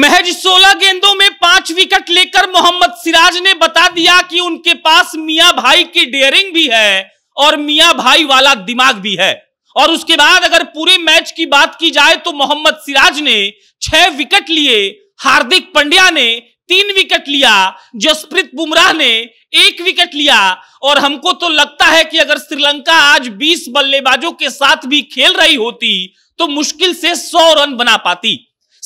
महज 16 गेंदों में 5 विकेट लेकर मोहम्मद सिराज ने बता दिया कि उनके पास मियां भाई की डेयरिंग भी है और मियां भाई वाला दिमाग भी है। और उसके बाद अगर पूरे मैच की बात की जाए तो मोहम्मद सिराज ने 6 विकेट लिए, हार्दिक पंड्या ने 3 विकेट लिया, जसप्रीत बुमराह ने 1 विकेट लिया। और हमको तो लगता है कि अगर श्रीलंका आज 20 बल्लेबाजों के साथ भी खेल रही होती तो मुश्किल से 100 रन बना पाती।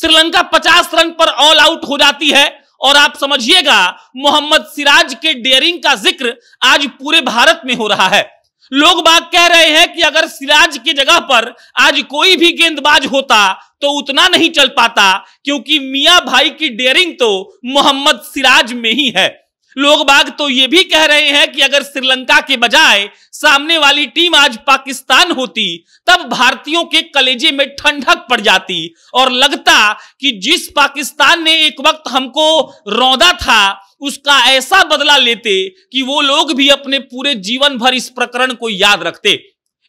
श्रीलंका 50 रन पर ऑल आउट हो जाती है। और आप समझिएगा, मोहम्मद सिराज के डेयरिंग का जिक्र आज पूरे भारत में हो रहा है। लोग बात कह रहे हैं कि अगर सिराज की जगह पर आज कोई भी गेंदबाज होता तो उतना नहीं चल पाता, क्योंकि मियां भाई की डेयरिंग तो मोहम्मद सिराज में ही है। लोग बाग तो ये भी कह रहे हैं कि अगर श्रीलंका के बजाय सामने वाली टीम आज पाकिस्तान होती तब भारतीयों के कलेजे में ठंडक पड़ जाती और लगता कि जिस पाकिस्तान ने एक वक्त हमको रौंदा था उसका ऐसा बदला लेते कि वो लोग भी अपने पूरे जीवन भर इस प्रकरण को याद रखते।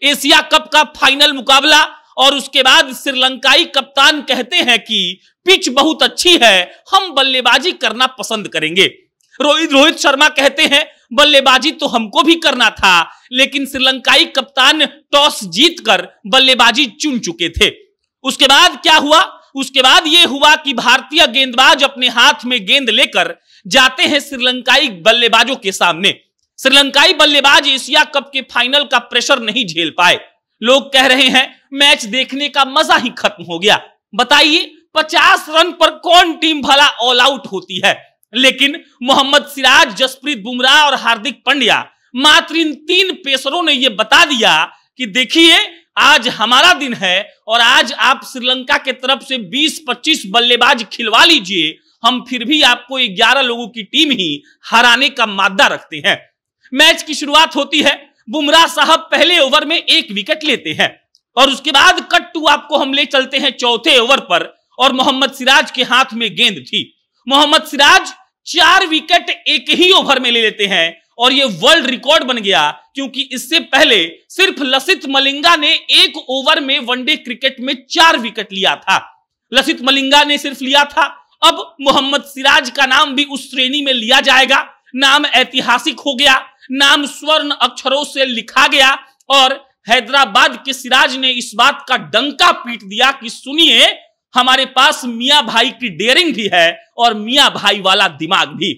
एशिया कप का फाइनल मुकाबला और उसके बाद श्रीलंकाई कप्तान कहते हैं कि पिच बहुत अच्छी है, हम बल्लेबाजी करना पसंद करेंगे। रोहित शर्मा कहते हैं बल्लेबाजी तो हमको भी करना था, लेकिन श्रीलंकाई कप्तान टॉस जीतकर बल्लेबाजी चुन चुके थे। उसके बाद क्या हुआ? उसके बाद यह हुआ कि भारतीय गेंदबाज अपने हाथ में गेंद लेकर जाते हैं श्रीलंकाई बल्लेबाजों के सामने। श्रीलंकाई बल्लेबाज एशिया कप के फाइनल का प्रेशर नहीं झेल पाए। लोग कह रहे हैं मैच देखने का मजा ही खत्म हो गया। बताइए 50 रन पर कौन टीम भला ऑल आउट होती है? लेकिन मोहम्मद सिराज, जसप्रीत बुमराह और हार्दिक पंड्या, मात्र इन 3 पेसरों ने यह बता दिया कि देखिए आज हमारा दिन है और आज आप श्रीलंका के तरफ से 20-25 बल्लेबाज खिलवा लीजिए, हम फिर भी आपको 11 लोगों की टीम ही हराने का मादा रखते हैं। मैच की शुरुआत होती है, बुमराह साहब पहले ओवर में 1 विकेट लेते हैं और उसके बाद कट टू आपको हम ले चलते हैं चौथे ओवर पर। और मोहम्मद सिराज के हाथ में गेंद थी। मोहम्मद सिराज 4 विकेट एक ही ओवर में ले लेते हैं और ये वर्ल्ड रिकॉर्ड बन गया, क्योंकि इससे पहले सिर्फ लसित मलिंगा ने 1 ओवर में वनडे क्रिकेट में 4 विकेट लिया था। लसित मलिंगा ने सिर्फ लिया था, अब मोहम्मद सिराज का नाम भी उस श्रेणी में लिया जाएगा। नाम ऐतिहासिक हो गया, नाम स्वर्ण अक्षरों से लिखा गया और हैदराबाद के सिराज ने इस बात का डंका पीट दिया कि सुनिए, हमारे पास मियां भाई की डेयरिंग भी है और मियां भाई वाला दिमाग भी।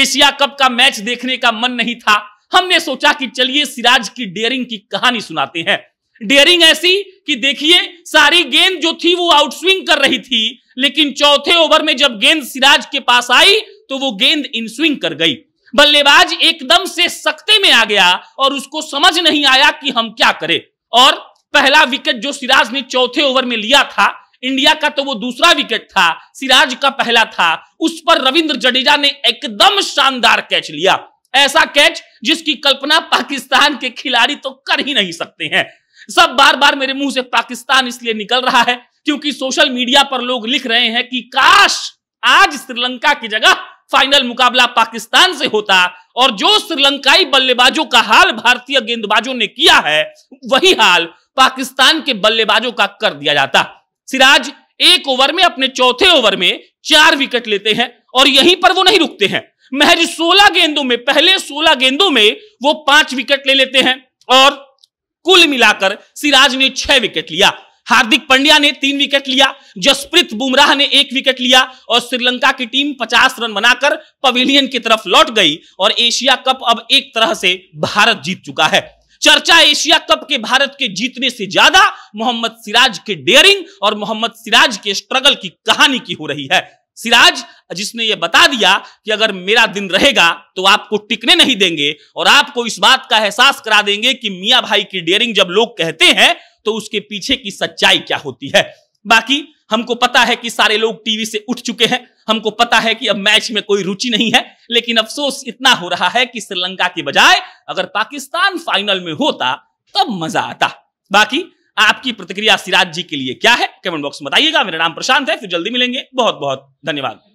एशिया कप का मैच देखने का मन नहीं था, हमने सोचा कि चलिए सिराज की डेयरिंग की कहानी सुनाते हैं। डेयरिंग ऐसी कि देखिए, सारी गेंद जो थी वो आउटस्विंग कर रही थी, लेकिन चौथे ओवर में जब गेंद सिराज के पास आई तो वो गेंद इनस्विंग कर गई। बल्लेबाज एकदम से सख्ते में आ गया और उसको समझ नहीं आया कि हम क्या करें। और पहला विकेट जो सिराज ने चौथे ओवर में लिया था, इंडिया का तो वो दूसरा विकेट था, सिराज का पहला था, उस पर रविंद्र जडेजा ने एकदम शानदार कैच लिया। ऐसा कैच जिसकी कल्पना पाकिस्तान के खिलाड़ी तो कर ही नहीं सकते हैं। सब बार बार मेरे मुंह से पाकिस्तान इसलिए निकल रहा है क्योंकि सोशल मीडिया पर लोग लिख रहे हैं कि काश आज श्रीलंका की जगह फाइनल मुकाबला पाकिस्तान से होता और जो श्रीलंकाई बल्लेबाजों का हाल भारतीय गेंदबाजों ने किया है वही हाल पाकिस्तान के बल्लेबाजों का कर दिया जाता। सिराज 1 ओवर में अपने चौथे ओवर में 4 विकेट लेते हैं और यहीं पर वो नहीं रुकते हैं। महज 16 गेंदों में, पहले 16 गेंदों में वो 5 विकेट ले लेते हैं और कुल मिलाकर सिराज ने 6 विकेट लिया, हार्दिक पंड्या ने 3 विकेट लिया, जसप्रीत बुमराह ने 1 विकेट लिया और श्रीलंका की टीम 50 रन बनाकर पवेलियन की तरफ लौट गई और एशिया कप अब एक तरह से भारत जीत चुका है। चर्चा एशिया कप के भारत के जीतने से ज्यादा मोहम्मद सिराज के डेयरिंग और मोहम्मद सिराज के स्ट्रगल की कहानी की हो रही है। सिराज जिसने यह बता दिया कि अगर मेरा दिन रहेगा तो आपको टिकने नहीं देंगे और आपको इस बात का एहसास करा देंगे कि मियां भाई की डेयरिंग जब लोग कहते हैं तो उसके पीछे की सच्चाई क्या होती है। बाकी हमको पता है कि सारे लोग टीवी से उठ चुके हैं, हमको पता है कि अब मैच में कोई रुचि नहीं है, लेकिन अफसोस इतना हो रहा है कि श्रीलंका के बजाय अगर पाकिस्तान फाइनल में होता तब मजा आता। बाकी आपकी प्रतिक्रिया सिराज जी के लिए क्या है, कमेंट बॉक्स में बताइएगा। मेरा नाम प्रशांत है, फिर जल्दी मिलेंगे। बहुत बहुत धन्यवाद।